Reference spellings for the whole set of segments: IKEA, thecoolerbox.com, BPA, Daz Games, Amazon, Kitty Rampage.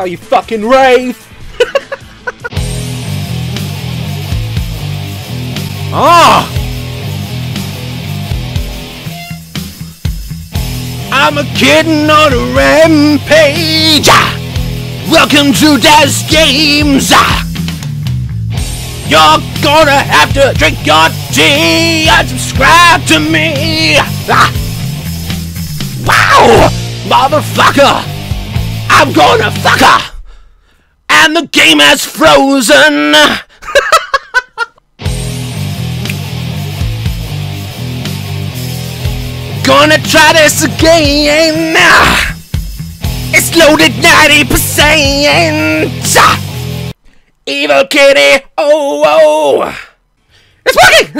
how you fucking rave! Ah! I'm a kitten on a rampage! Welcome to Daz Games! You're gonna have to drink your tea and subscribe to me! Wow! Motherfucker! I'm gonna fuck her! And the game has frozen! Gonna try this again! It's loaded 90%! Evil kitty! Oh, oh! It's working!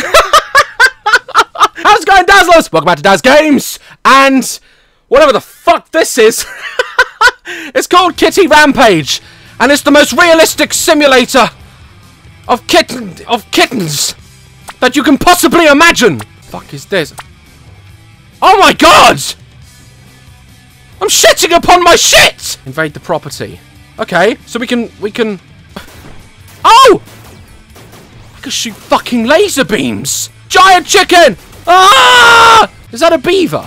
How's it going, Dazzlers? Welcome back to Daz Games! And whatever the fuck this is, it's called Kitty Rampage, and it's the most realistic simulator of kittens that you can possibly imagine. Fuck is this? Oh my god! I'm shitting upon my shit. Invade the property. Okay, so we can. Oh! I can shoot fucking laser beams. Giant chicken! Ah! Is that a beaver?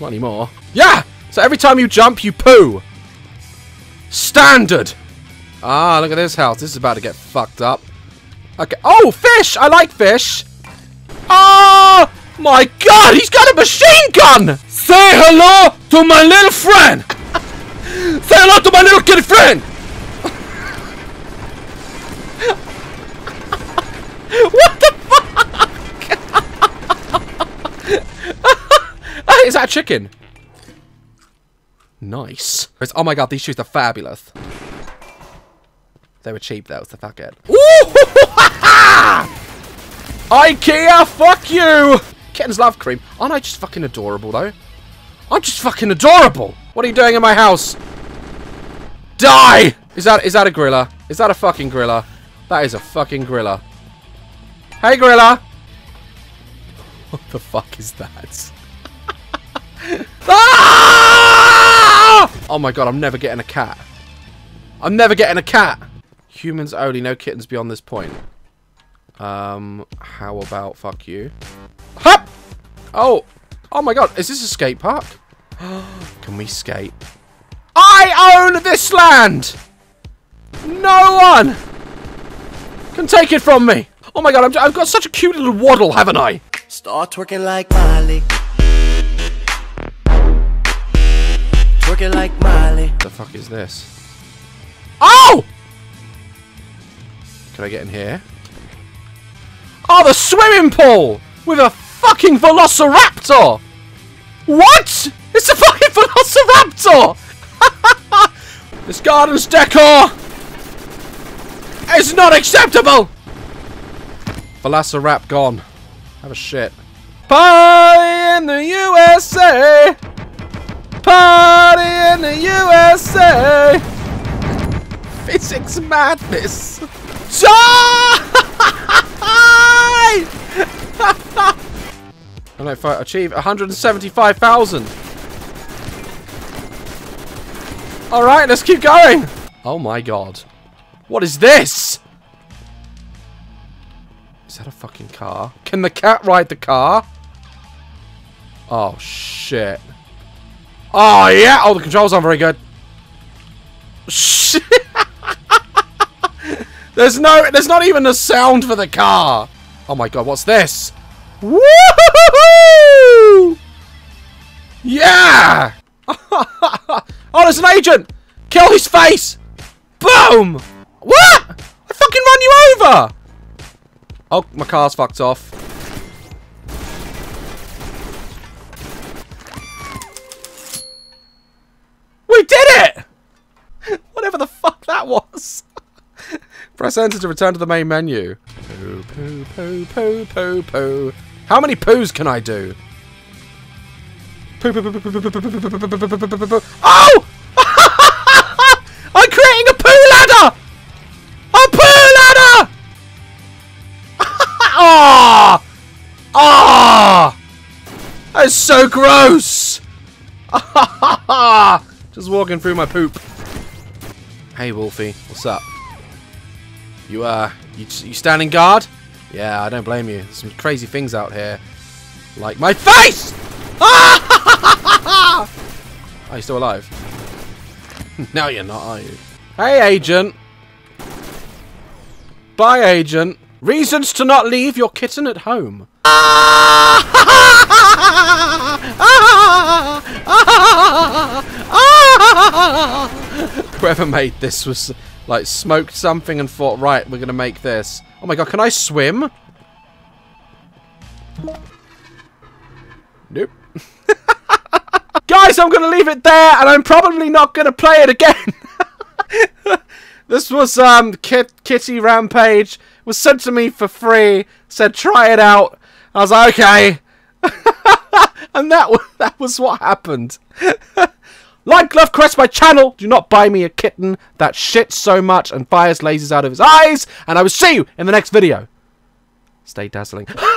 Not anymore. Yeah! So every time you jump, you poo. Standard. Ah, look at this house. This is about to get fucked up. Okay. Oh, fish! I like fish. Oh my god! He's got a machine gun! Say hello to my little friend! Say hello to my little kitty friend! What the fuck? Is that a chicken? Nice. Oh my god, these shoes are fabulous. They were cheap though, so fuck it. Ooh! IKEA, fuck you! Kittens love cream. Aren't I just fucking adorable though? I'm just fucking adorable! What are you doing in my house? Die! Is that a gorilla? Is that a fucking gorilla? That is a fucking gorilla. Hey gorilla! What the fuck is that? Ah! Oh my god, I'm never getting a cat. I'm never getting a cat. Humans only, no kittens beyond this point. How about fuck you? Hup! Oh, oh my god, is this a skate park? Can we skate? I own this land! No one can take it from me. Oh my god, I've got such a cute little waddle, haven't I? Start twerking like Miley. Like Miley. The fuck is this? Oh! Can I get in here? Oh, the swimming pool with a fucking velociraptor! What? It's a fucking velociraptor! This garden's decor is not acceptable. Velociraptor gone. Have a shit. Pie in the USA. Party in the USA! Physics madness! Die! And if I achieve 175,000. Alright, let's keep going! Oh my god. What is this? Is that a fucking car? Can the cat ride the car? Oh shit. Oh, yeah! Oh, the controls aren't very good. Shit! There's not even a sound for the car! Oh my god, what's this? Woo-hoo-hoo-hoo! Yeah! Oh, there's an agent! Kill his face! Boom! What? I fucking run you over! Oh, my car's fucked off. We did it! Whatever the fuck that was. Press enter to return to the main menu. Poo, poo, poo, poo, poo, poo. How many poos can I do? Poo, poo, poo, poo, poo, poo, poo, poo, poo, poo, poo, poo, poo. Oh! I'm creating a poo ladder! A poo ladder! Ah! Ah! That is so gross! Just walking through my poop. Hey, Wolfie. What's up? You standing guard? Yeah, I don't blame you. There's some crazy things out here. Like my face! Ah! Are you still alive? No, you're not, are you? Hey, agent. Bye, agent. Reasons to not leave your kitten at home. Whoever made this was like smoked something and thought, right, we're gonna make this. Oh my god, can I swim? Nope. Guys, I'm gonna leave it there, and I'm probably not gonna play it again. This was Kitty Rampage. It was sent to me for free. Said try it out. I was like, okay. And that was what happened. Like, love, caress my channel. Do not buy me a kitten that shits so much and fires lasers out of his eyes. And I will see you in the next video. Stay dazzling.